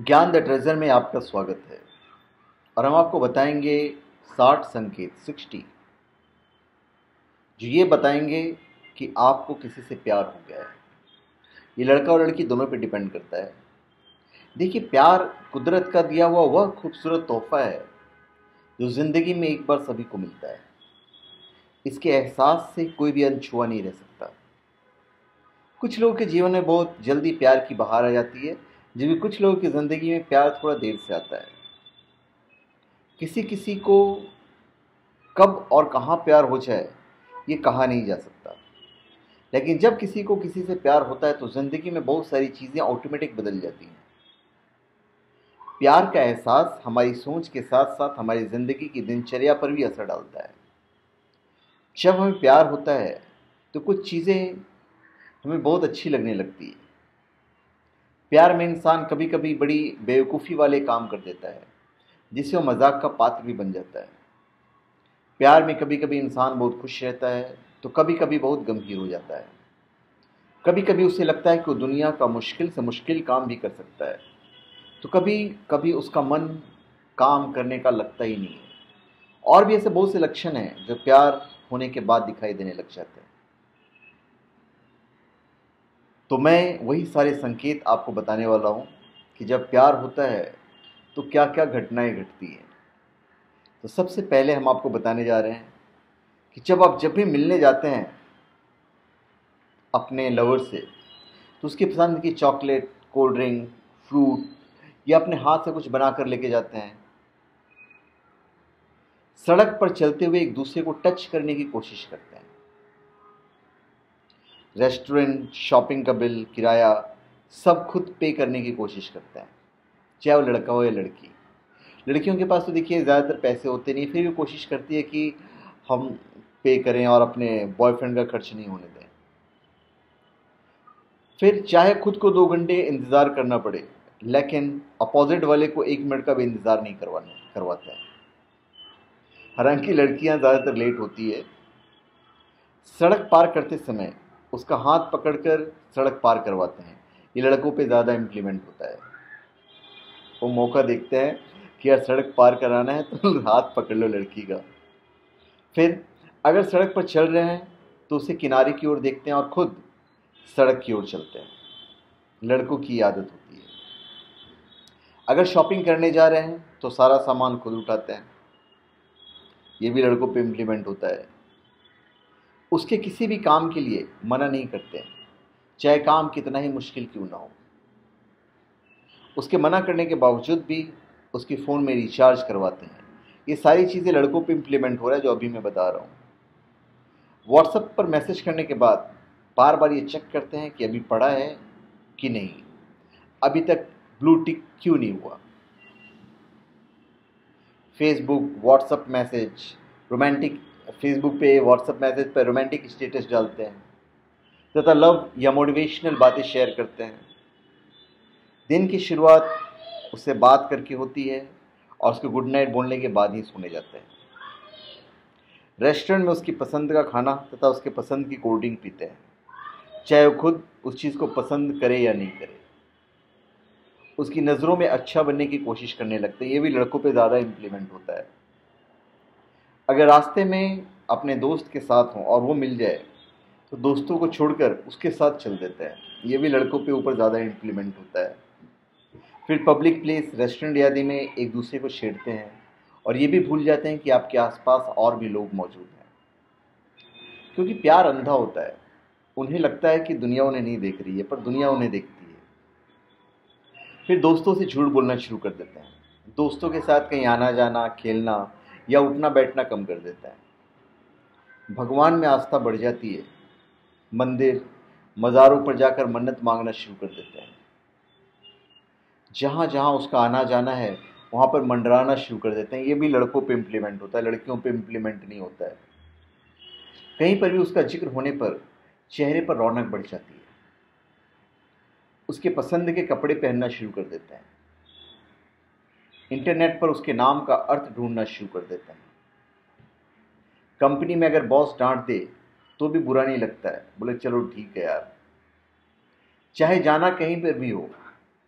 ज्ञान the treasure में आपका स्वागत है और हम आपको बताएंगे 60 संकेत 60 जो ये बताएंगे कि आपको किसी से प्यार हो गया है। ये लड़का और लड़की दोनों पे डिपेंड करता है। देखिए, प्यार कुदरत का दिया हुआ वह खूबसूरत तोहफा है जो ज़िंदगी में एक बार सभी को मिलता है। इसके एहसास से कोई भी अनछुआ नहीं रह सकता। कुछ लोगों के जीवन में बहुत जल्दी प्यार की बहार आ जाती है, जबकि कुछ लोगों की ज़िंदगी में प्यार थोड़ा देर से आता है। किसी को कब और कहाँ प्यार हो जाए ये कहा नहीं जा सकता, लेकिन जब किसी को किसी से प्यार होता है तो ज़िंदगी में बहुत सारी चीज़ें ऑटोमेटिक बदल जाती हैं। प्यार का एहसास हमारी सोच के साथ साथ हमारी ज़िंदगी की दिनचर्या पर भी असर डालता है। जब हमें प्यार होता है तो कुछ चीज़ें हमें बहुत अच्छी लगने लगती है। प्यार में इंसान कभी कभी बड़ी बेवकूफ़ी वाले काम कर देता है, जिससे वो मजाक का पात्र भी बन जाता है। प्यार में कभी कभी इंसान बहुत खुश रहता है तो कभी कभी बहुत गमगीन हो जाता है। कभी कभी उसे लगता है कि वो दुनिया का मुश्किल से मुश्किल काम भी कर सकता है, तो कभी कभी उसका मन काम करने का लगता ही नहीं है। और भी ऐसे बहुत से लक्षण हैं जो प्यार होने के बाद दिखाई देने लग जाते हैं। तो मैं वही सारे संकेत आपको बताने वाला हूँ कि जब प्यार होता है तो क्या क्या घटनाएं घटती हैं। तो सबसे पहले हम आपको बताने जा रहे हैं कि जब भी मिलने जाते हैं अपने लवर से, तो उसकी पसंद की चॉकलेट, कोल्ड ड्रिंक, फ्रूट या अपने हाथ से कुछ बना कर लेके जाते हैं। सड़क पर चलते हुए एक दूसरे को टच करने की कोशिश करते हैं। रेस्टोरेंट, शॉपिंग का बिल, किराया सब खुद पे करने की कोशिश करते हैं, चाहे वो लड़का हो या लड़की। लड़कियों के पास तो देखिए ज़्यादातर पैसे होते नहीं, फिर भी कोशिश करती है कि हम पे करें और अपने बॉयफ्रेंड का खर्च नहीं होने दें। फिर चाहे खुद को 2 घंटे इंतज़ार करना पड़े, लेकिन अपोजिट वाले को 1 मिनट का भी इंतज़ार नहीं करवाते हैं। हालांकि लड़कियां ज़्यादातर लेट होती है। सड़क पार करते समय उसका हाथ पकड़कर सड़क पार करवाते हैं। ये लड़कों पे ज़्यादा इम्प्लीमेंट होता है। वो मौका देखते हैं कि यार सड़क पार कराना है तो हाथ पकड़ लो लड़की का। फिर अगर सड़क पर चल रहे हैं तो उसे किनारे की ओर देखते हैं और ख़ुद सड़क की ओर चलते हैं। लड़कों की आदत होती है। अगर शॉपिंग करने जा रहे हैं तो सारा सामान खुद उठाते हैं। ये भी लड़कों पे इम्प्लीमेंट होता है। उसके किसी भी काम के लिए मना नहीं करते, चाहे काम कितना ही मुश्किल क्यों ना हो। उसके मना करने के बावजूद भी उसके फ़ोन में रिचार्ज करवाते हैं। ये सारी चीज़ें लड़कों पे इम्प्लीमेंट हो रहा है जो अभी मैं बता रहा हूँ। व्हाट्सएप पर मैसेज करने के बाद बार बार ये चेक करते हैं कि अभी पढ़ा है कि नहीं, अभी तक ब्लू टिक क्यों नहीं हुआ। फेसबुक पे व्हाट्सएप मैसेज पर रोमांटिक स्टेटस डालते हैं तथा लव या मोटिवेशनल बातें शेयर करते हैं। दिन की शुरुआत उससे बात करके होती है और उसको गुड नाइट बोलने के बाद ही सोने जाते हैं। रेस्टोरेंट में उसकी पसंद का खाना तथा उसके पसंद की कोल्ड ड्रिंक पीते हैं, चाहे वो खुद उस चीज़ को पसंद करे या नहीं करे। उसकी नज़रों में अच्छा बनने की कोशिश करने लगते हैं। ये भी लड़कों पे ज़्यादा इम्प्लीमेंट होता है। अगर रास्ते में अपने दोस्त के साथ हों और वो मिल जाए तो दोस्तों को छोड़कर उसके साथ चल देते हैं। ये भी लड़कों पे ऊपर ज़्यादा इम्प्लीमेंट होता है। फिर पब्लिक प्लेस, रेस्टोरेंट आदि में एक दूसरे को छेड़ते हैं और ये भी भूल जाते हैं कि आपके आसपास और भी लोग मौजूद हैं। क्योंकि प्यार अंधा होता है, उन्हें लगता है कि दुनिया उन्हें नहीं देख रही है, पर दुनिया उन्हें देखती है। फिर दोस्तों से झूठ बोलना शुरू कर देते हैं। दोस्तों के साथ कहीं आना जाना, खेलना या उठना बैठना कम कर देता है। भगवान में आस्था बढ़ जाती है। मंदिर, मज़ारों पर जाकर मन्नत मांगना शुरू कर देते हैं। जहाँ जहाँ उसका आना जाना है वहाँ पर मंडराना शुरू कर देते हैं। ये भी लड़कों पे इम्प्लीमेंट होता है, लड़कियों पे इम्प्लीमेंट नहीं होता है। कहीं पर भी उसका जिक्र होने पर चेहरे पर रौनक बढ़ जाती है। उसके पसंद के कपड़े पहनना शुरू कर देते हैं। इंटरनेट पर उसके नाम का अर्थ ढूंढना शुरू कर देते हैं। कंपनी में अगर बॉस डांट दे तो भी बुरा नहीं लगता है, बोले चलो ठीक है यार। चाहे जाना कहीं पर भी हो,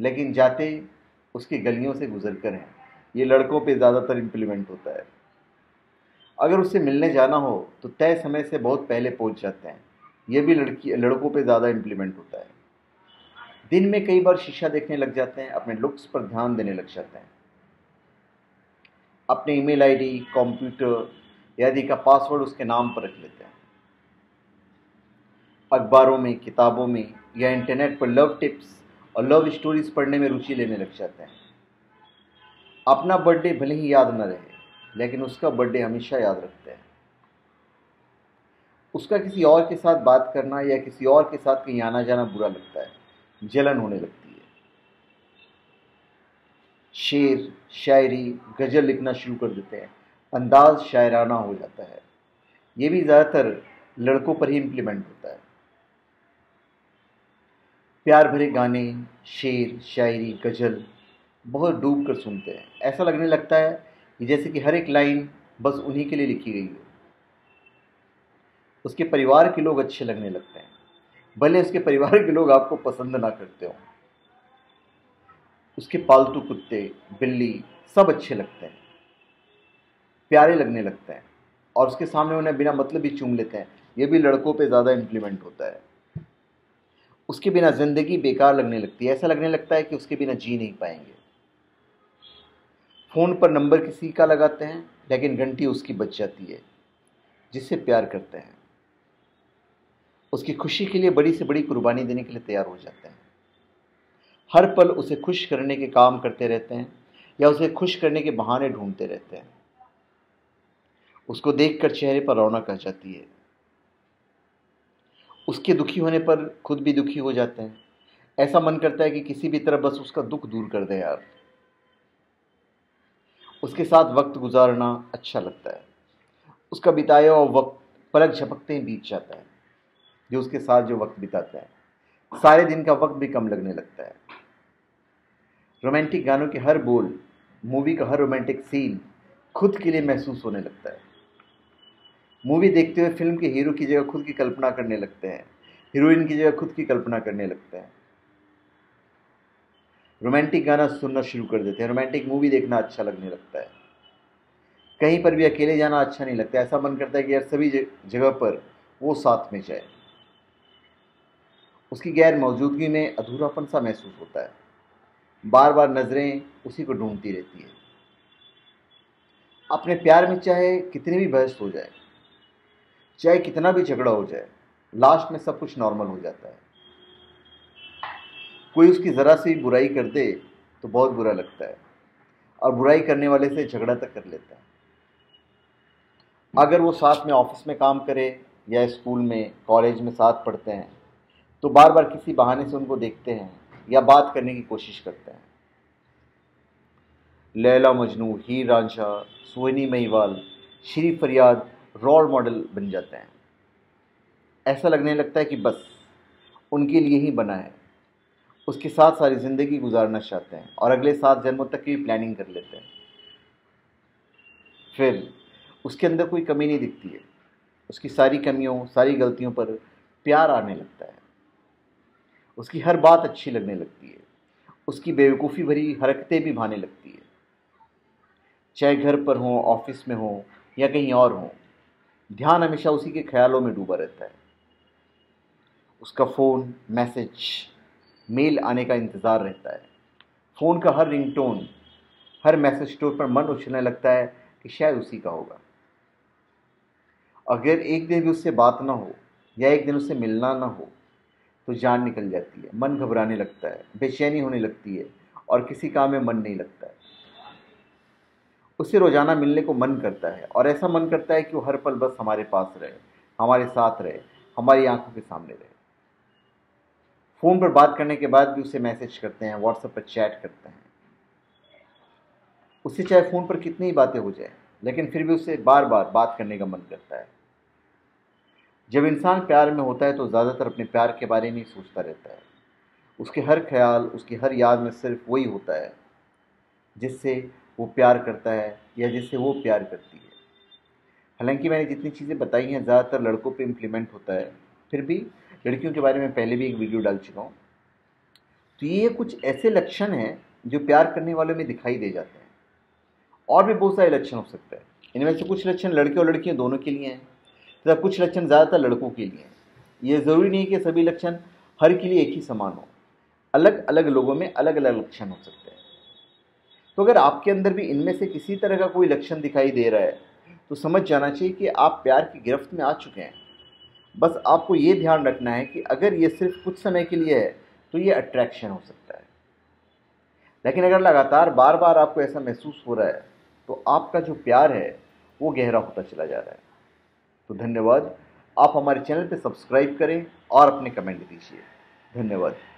लेकिन जाते उसकी गलियों से गुजरकर हैं। ये लड़कों पे ज़्यादातर इम्प्लीमेंट होता है। अगर उससे मिलने जाना हो तो तय समय से बहुत पहले पहुंच जाते हैं। ये भी लड़कों पे ज़्यादा इम्प्लीमेंट होता है। दिन में कई बार शीशा देखने लग जाते हैं, अपने लुक्स पर ध्यान देने लग जाते हैं। अपने ईमेल आईडी, कंप्यूटर आदि का पासवर्ड उसके नाम पर रख लेते हैं। अखबारों में, किताबों में या इंटरनेट पर लव टिप्स और लव स्टोरीज पढ़ने में रुचि लेने लग जाते हैं। अपना बर्थडे भले ही याद न रहे, लेकिन उसका बर्थडे हमेशा याद रखते हैं। उसका किसी और के साथ बात करना या किसी और के साथ कहीं आना जाना बुरा लगता है, जलन होने लगती है। शेर, शायरी, गज़ल लिखना शुरू कर देते हैं। अंदाज शायराना हो जाता है। ये भी ज़्यादातर लड़कों पर ही इम्प्लीमेंट होता है। प्यार भरे गाने, शेर, शायरी, गज़ल बहुत डूब कर सुनते हैं। ऐसा लगने लगता है कि जैसे कि हर एक लाइन बस उन्हीं के लिए लिखी गई हो। उसके परिवार के लोग अच्छे लगने लगते हैं, भले उसके परिवार के लोग आपको पसंद ना करते हों। उसके पालतू कुत्ते, बिल्ली सब अच्छे लगते हैं, प्यारे लगने लगते हैं और उसके सामने उन्हें बिना मतलब ही चूम लेते हैं। ये भी लड़कों पे ज़्यादा इम्प्लीमेंट होता है। उसके बिना ज़िंदगी बेकार लगने लगती है। ऐसा लगने लगता है कि उसके बिना जी नहीं पाएंगे। फ़ोन पर नंबर किसी का लगाते हैं, लेकिन घंटी उसकी बच जाती है जिससे प्यार करते हैं। उसकी खुशी के लिए बड़ी से बड़ी कुर्बानी देने के लिए तैयार हो जाते हैं। हर पल उसे खुश करने के काम करते रहते हैं या उसे खुश करने के बहाने ढूंढते रहते हैं। उसको देखकर चेहरे पर रौनक आ जाती है। उसके दुखी होने पर खुद भी दुखी हो जाते हैं। ऐसा मन करता है कि किसी भी तरह बस उसका दुख दूर कर दें यार। उसके साथ वक्त गुजारना अच्छा लगता है। उसका बिताया हुआ वक्त पलक झपकते ही बीत जाता है। जो उसके साथ जो वक्त बिताता है, सारे दिन का वक्त भी कम लगने लगता है। रोमांटिक गानों के हर बोल, मूवी का हर रोमांटिक सीन खुद के लिए महसूस होने लगता है। मूवी देखते हुए फिल्म के हीरो की जगह खुद की कल्पना करने लगते हैं, हीरोइन की जगह खुद की कल्पना करने लगते हैं। रोमांटिक गाना सुनना शुरू कर देते हैं। रोमांटिक मूवी देखना अच्छा लगने लगता है। कहीं पर भी अकेले जाना अच्छा नहीं लगता। ऐसा मन करता है कि यार सभी जगह पर वो साथ में जाए। उसकी गैर मौजूदगी में अधूरापन सा महसूस होता है। बार बार नज़रें उसी को ढूंढती रहती है। अपने प्यार में चाहे कितनी भी बहस हो जाए, चाहे कितना भी झगड़ा हो जाए, लास्ट में सब कुछ नॉर्मल हो जाता है। कोई उसकी ज़रा सी बुराई कर दे तो बहुत बुरा लगता है और बुराई करने वाले से झगड़ा तक कर लेता है। अगर वो साथ में ऑफिस में काम करे या स्कूल में, कॉलेज में साथ पढ़ते हैं तो बार बार किसी बहाने से उनको देखते हैं या बात करने की कोशिश करते हैं। लैला मजनू, हीर रांझा, सोहनी महिवाल, श्री फरियाद रोल मॉडल बन जाते हैं। ऐसा लगने लगता है कि बस उनके लिए ही बना है। उसके साथ सारी ज़िंदगी गुजारना चाहते हैं और अगले 7 जन्मों तक की प्लानिंग कर लेते हैं। फिर उसके अंदर कोई कमी नहीं दिखती है। उसकी सारी कमियों, सारी गलतियों पर प्यार आने लगता है। उसकी हर बात अच्छी लगने लगती है। उसकी बेवकूफ़ी भरी हरकतें भी भाने लगती है। चाहे घर पर हों, ऑफिस में हों या कहीं और हों, ध्यान हमेशा उसी के ख्यालों में डूबा रहता है। उसका फ़ोन, मैसेज, मेल आने का इंतज़ार रहता है। फ़ोन का हर रिंगटोन, हर मैसेज टोन पर मन उछलने लगता है कि शायद उसी का होगा। अगर एक दिन भी उससे बात ना हो या एक दिन उससे मिलना ना हो तो जान निकल जाती है। मन घबराने लगता है, बेचैनी होने लगती है और किसी काम में मन नहीं लगता है। उससे रोज़ाना मिलने को मन करता है और ऐसा मन करता है कि वो हर पल बस हमारे पास रहे, हमारे साथ रहे, हमारी आंखों के सामने रहे। फ़ोन पर बात करने के बाद भी उसे मैसेज करते हैं, व्हाट्सएप पर चैट करते हैं। उससे चाहे फ़ोन पर कितनी ही बातें हो जाए, लेकिन फिर भी उससे बार बार बात करने का मन करता है। जब इंसान प्यार में होता है तो ज़्यादातर अपने प्यार के बारे में ही सोचता रहता है। उसके हर ख्याल, उसकी हर याद में सिर्फ वही होता है जिससे वो प्यार करता है या जिससे वो प्यार करती है। हालांकि मैंने जितनी चीज़ें बताई हैं ज़्यादातर लड़कों पे इम्प्लीमेंट होता है, फिर भी लड़कियों के बारे में पहले भी एक वीडियो डाल चुका हूँ। तो ये कुछ ऐसे लक्षण हैं जो प्यार करने वालों में दिखाई दे जाते हैं। और भी बहुत सारे लक्षण हो सकते हैं। इनमें से कुछ लक्षण लड़के और लड़कियां दोनों के लिए हैं तथा कुछ लक्षण ज़्यादातर लड़कों के लिए हैं। ये ज़रूरी नहीं कि सभी लक्षण हर के लिए एक ही समान हो, अलग अलग लोगों में अलग अलग लक्षण हो सकते हैं। तो अगर आपके अंदर भी इनमें से किसी तरह का कोई लक्षण दिखाई दे रहा है तो समझ जाना चाहिए कि आप प्यार की गिरफ्त में आ चुके हैं। बस आपको ये ध्यान रखना है कि अगर ये सिर्फ कुछ समय के लिए है तो ये अट्रैक्शन हो सकता है, लेकिन अगर लगातार बार बार आपको ऐसा महसूस हो रहा है तो आपका जो प्यार है वो गहरा होता चला जा रहा है। तो धन्यवाद, आप हमारे चैनल पर सब्सक्राइब करें और अपने कमेंट दीजिए। धन्यवाद।